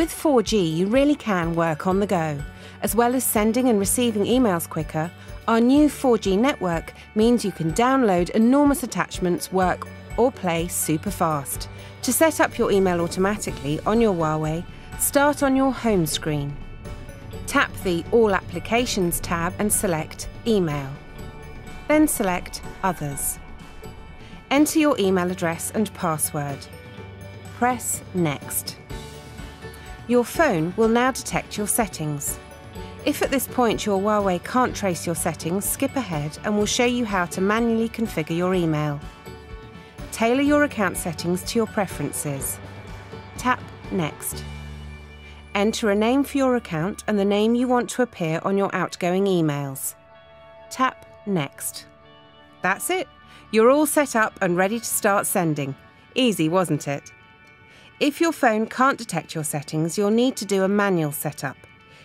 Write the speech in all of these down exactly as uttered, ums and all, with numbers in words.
With four G, you really can work on the go. As well as sending and receiving emails quicker, our new four G network means you can download enormous attachments, work or play super fast. To set up your email automatically on your Huawei, start on your home screen. Tap the All Applications tab and select Email. Then select Others. Enter your email address and password. Press Next. Your phone will now detect your settings. If at this point your Huawei can't trace your settings, skip ahead and we'll show you how to manually configure your email. Tailor your account settings to your preferences. Tap Next. Enter a name for your account and the name you want to appear on your outgoing emails. Tap Next. That's it. You're all set up and ready to start sending. Easy, wasn't it? If your phone can't detect your settings, you'll need to do a manual setup.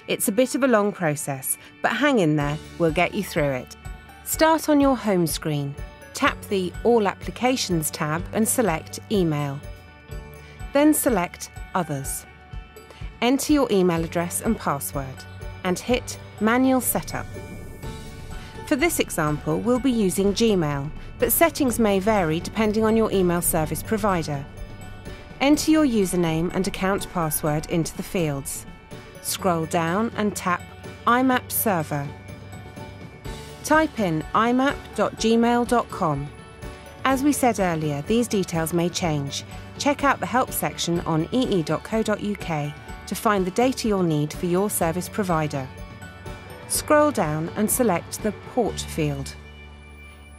It's a bit of a long process, but hang in there, we'll get you through it. Start on your home screen. Tap the All Applications tab and select Email. Then select Others. Enter your email address and password and hit Manual Setup. For this example, we'll be using Gmail, but settings may vary depending on your email service provider. Enter your username and account password into the fields. Scroll down and tap I MAP Server. Type in I MAP dot gmail dot com. As we said earlier, these details may change. Check out the help section on E E dot co dot U K to find the data you'll need for your service provider. Scroll down and select the Port field.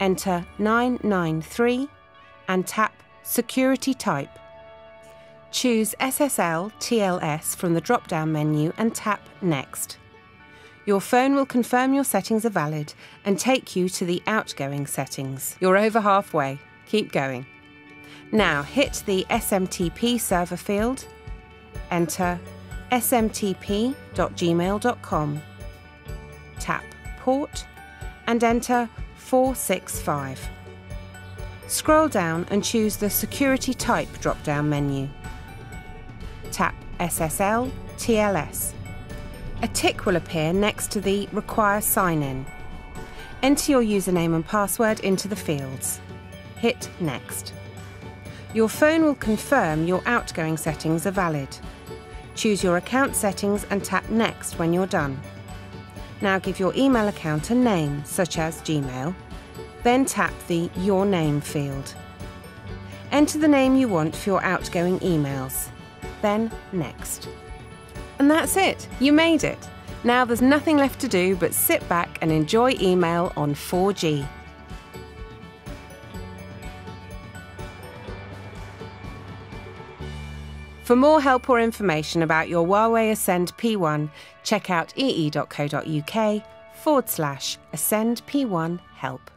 Enter nine nine three and tap Security Type. Choose S S L T L S from the drop-down menu and tap Next. Your phone will confirm your settings are valid and take you to the outgoing settings. You're over halfway. Keep going. Now hit the S M T P server field. Enter S M T P dot gmail dot com. Tap Port and enter four six five. Scroll down and choose the Security Type drop-down menu. Tap S S L T L S. A tick will appear next to the Require Sign-In. Enter your username and password into the fields. Hit Next. Your phone will confirm your outgoing settings are valid. Choose your account settings and tap Next when you're done. Now give your email account a name, such as Gmail. Then tap the Your Name field. Enter the name you want for your outgoing emails. Then Next. And that's it, you made it. Now there's nothing left to do but sit back and enjoy email on four G. For more help or information about your Huawei Ascend P one, check out E E dot co dot U K forward slash Ascend P one help.